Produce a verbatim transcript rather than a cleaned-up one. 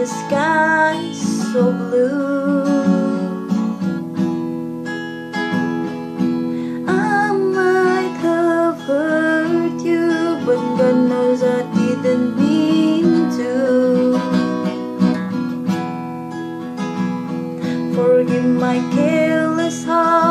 the sky so blue. I might have hurt you, but God knows I didn't mean to. Forgive my careless heart.